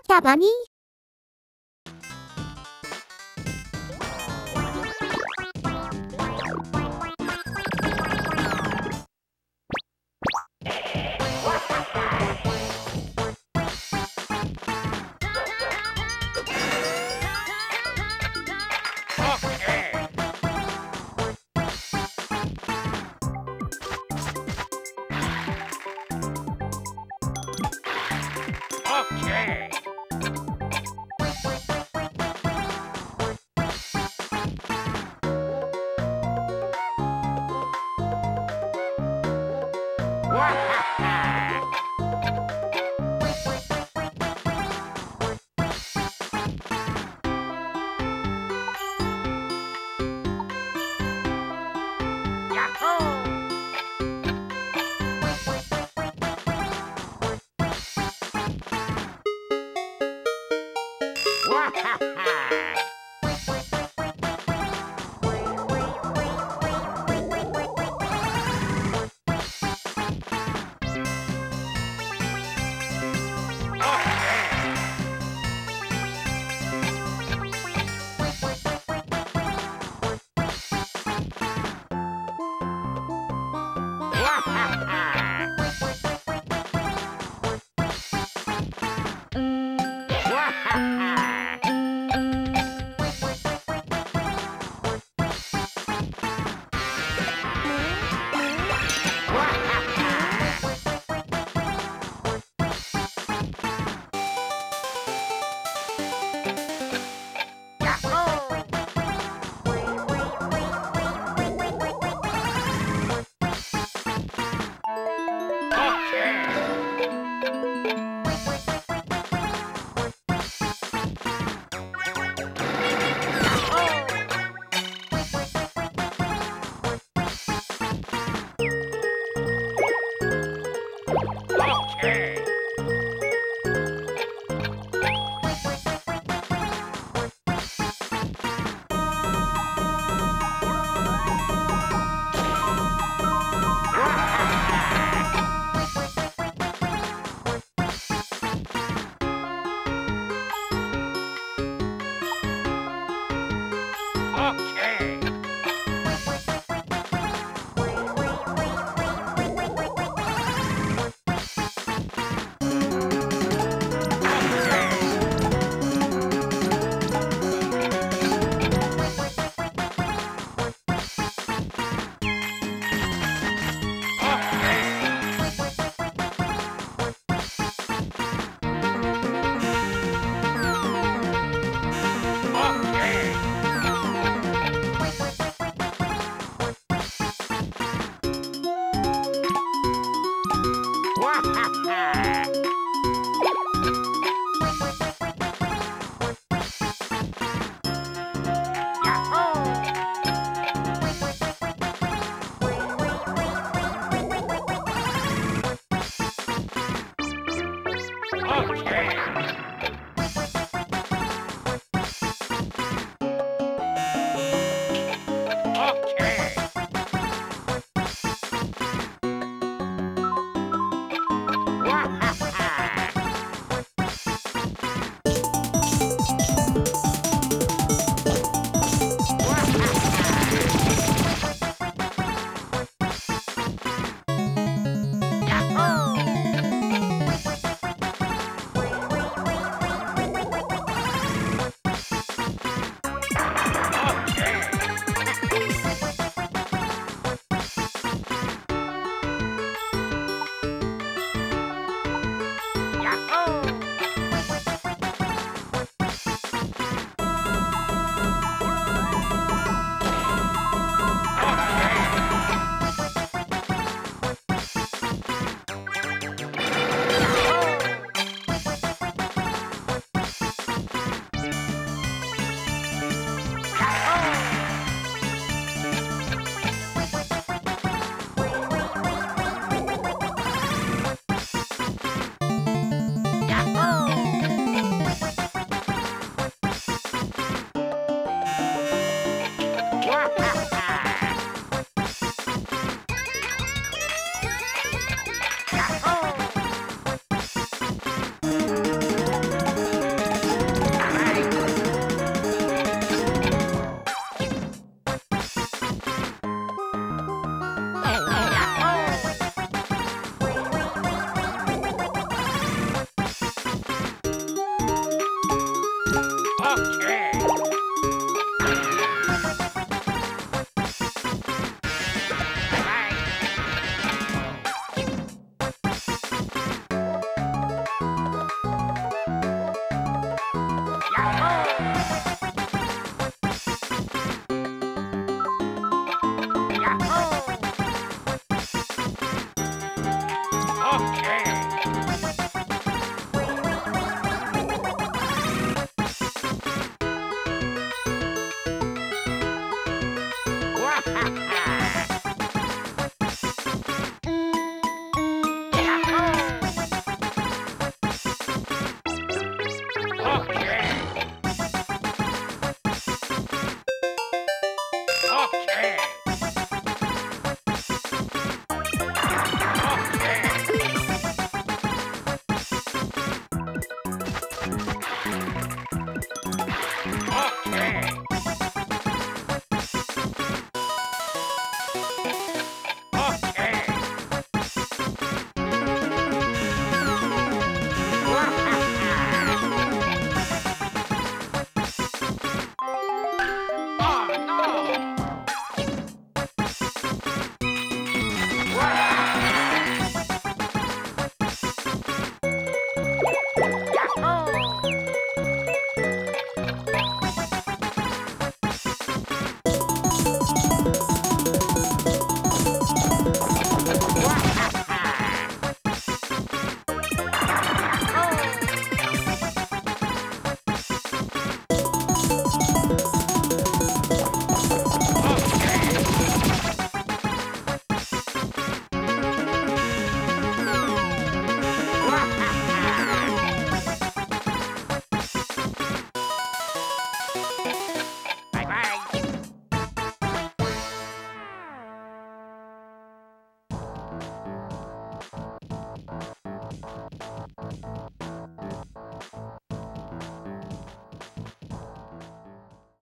ったバニー。